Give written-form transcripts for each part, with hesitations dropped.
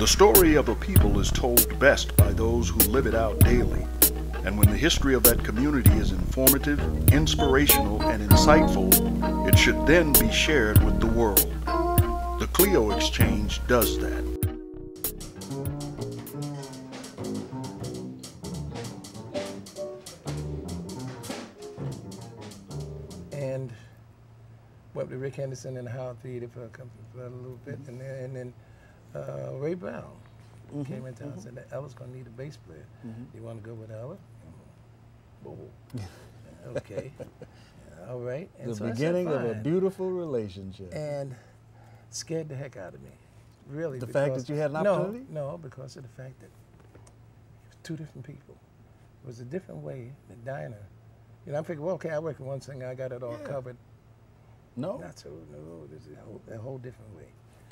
The story of a people is told best by those who live it out daily. And when the history of that community is informative, inspirational, and insightful, it should then be shared with the world. The Clio Exchange does that. And went with Rick Henderson and Howard Theater for a little bit, and then Ray Brown. Mm-hmm, came in town and said that Ella's gonna need a bass player. Mm-hmm. You want to go with Ella? Mm-hmm. Okay, all right. And the beginning of a beautiful relationship. And scared the heck out of me, really. The fact that you had an opportunity? No, because of the fact that it was two different people. It was a different way that Dinah. You know, I figured, well, okay, I work with one singer, I got it all covered. No, not so. No, this is a whole different way.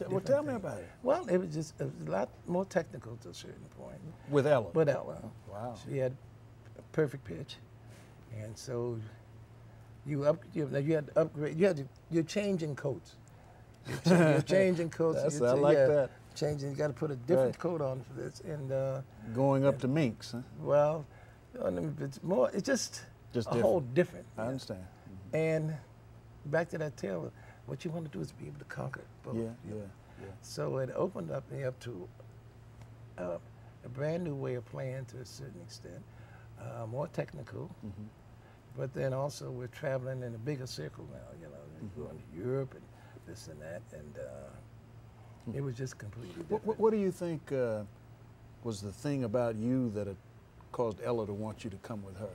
Well, tell me about it. Well, it was a lot more technical to a certain point. With Ella? With Ella. Wow. She had a perfect pitch. And so you're changing coats. You're changing coats. I like that. Changing, you got to put a different coat on for this. And going up to Minx, huh? Well, it's more, it's just a different. Whole different. I understand. Mm-hmm. And back to that tale. What you want to do is be able to conquer both. Yeah. So it opened up me up to a brand new way of playing to a certain extent, more technical, but then also we're traveling in a bigger circle now, you know, going to Europe and this and that, and it was just completely different. What do you think was the thing about you that caused Ella to want you to come with her?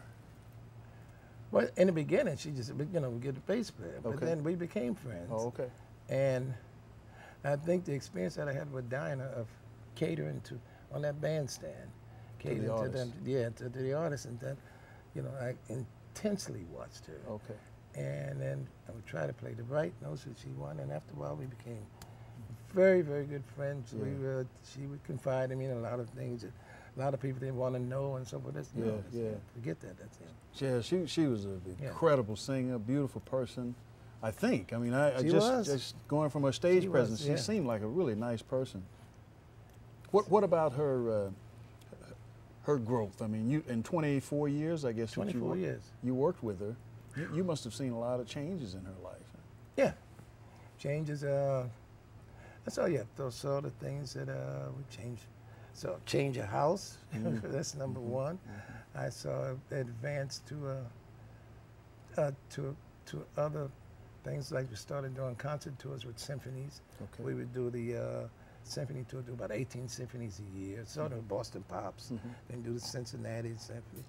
Well, in the beginning, she just, you know, we get the bass player, but then we became friends. Oh, okay. And I think the experience that I had with Dinah of catering to, on that bandstand, catering to them, to the artists, and then, you know, I intensely watched her. Okay. And then I would try to play the right notes that she wanted, and after a while, we became very, very good friends. Yeah. She would confide in me in a lot of things. That, a lot of people didn't want to know and so forth. Forget that. That's it. Yeah, she was an incredible singer, beautiful person, I think. I mean, I just going from her stage presence, she seemed like a really nice person. What about her her growth? I mean, you in 24 years, I guess. 24 years. You worked with her. You must have seen a lot of changes in her life. Yeah, changes. Those sort of things that would change. So change a house, that's number one. I saw advance to other things, like we started doing concert tours with symphonies. Okay. We would do the symphony tour, do about 18 symphonies a year, sort of Boston Pops, then do the Cincinnati symphony.